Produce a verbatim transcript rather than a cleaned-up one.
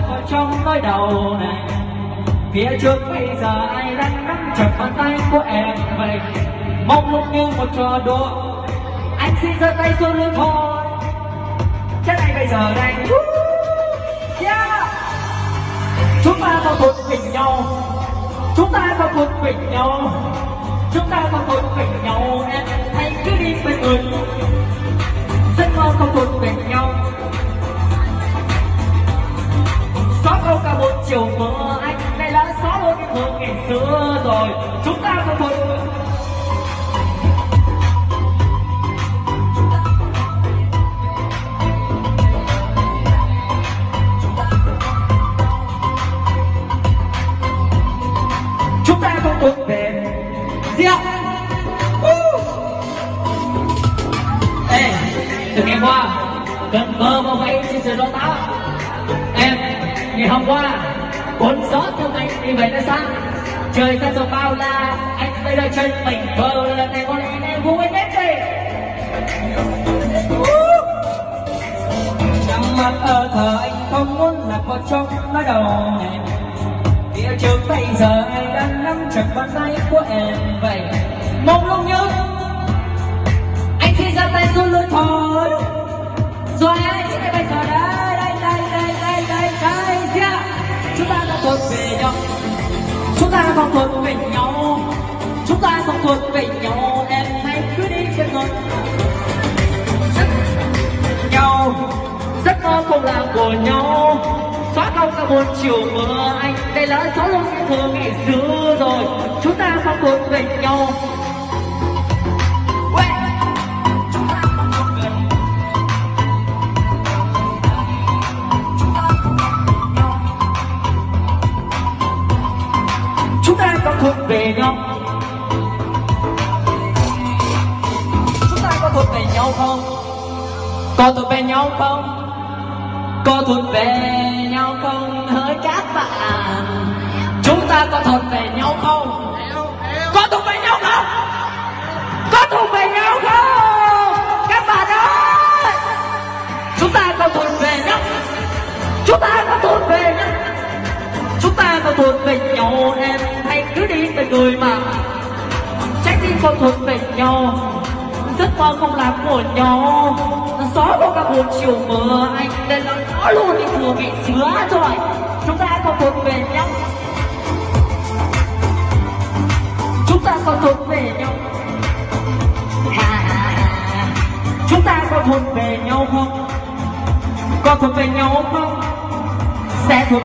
lạc vào trong nỗi đầu này. Phía trước bây giờ ai đang nắm chặt bàn tay của em vậy, mong lúc như một trò đùa. Anh xin giơ tay xuống lưng thôi, chắc anh bây giờ đây. Yeah. Chúng ta có một mình nhau, chúng ta có một mình nhau, chúng ta có một mình nhau. Em hãy cứ đi bên người, rất mong có một mình nhau. Xóa câu cả một chiều mưa, anh này đã xóa một cái mưa ngày xưa rồi. Chúng ta có một mình. Từ ngày qua cơn mơ bao vây trên sự đón táo em, ngày hôm qua cuốn gió thương anh đi về nơi xa, trời xa rộng bao la, anh đây đôi chân mình vờ lần này con em em vui hết đi. Nhắm mắt ở thờ anh không muốn lạc vào trong nỗi đầu em. Phía trước bây giờ anh đang nắm chặt bàn tay của em vậy, mong luôn nhớ anh khi ra tay run lưỡi thôi. Rồi anh sẽ đây bây giờ đây đây đây đây đây đây đây yeah. Chúng ta không thuộc về nhau, chúng ta không thuộc về nhau, chúng ta không thuộc về nhau. Em hãy cứ đi trên ngồi rất nhau, giấc mơ cũng là của nhau. Xóa không ra một chiều mưa, anh đây là xóa luôn cái thơ ngày xưa rồi. Chúng ta không thuộc về nhau. Thuộc về nhau, chúng ta có thuộc về nhau không? Có thuộc về nhau không? Có thuộc về nhau không? Hỡi các bạn, chúng ta có thuộc về nhau không? Có thuộc về nhau không? Có thuộc về nhau không? Các bạn ơi, chúng ta có thuộc về nhau, chúng ta có thuộc về nhau, chúng ta có thuộc về nhau. Em hãy cứ đi bên người mà trái tim không thuộc về nhau, rất mong không làm của nhau. Gió có cả một chiều mưa, anh nên là gió luôn đi thừa bị chứa rồi. Chúng ta không thuộc về nhau, chúng ta không thuộc về nhau, chúng ta có thuộc về nhau không? Có thuộc về nhau không?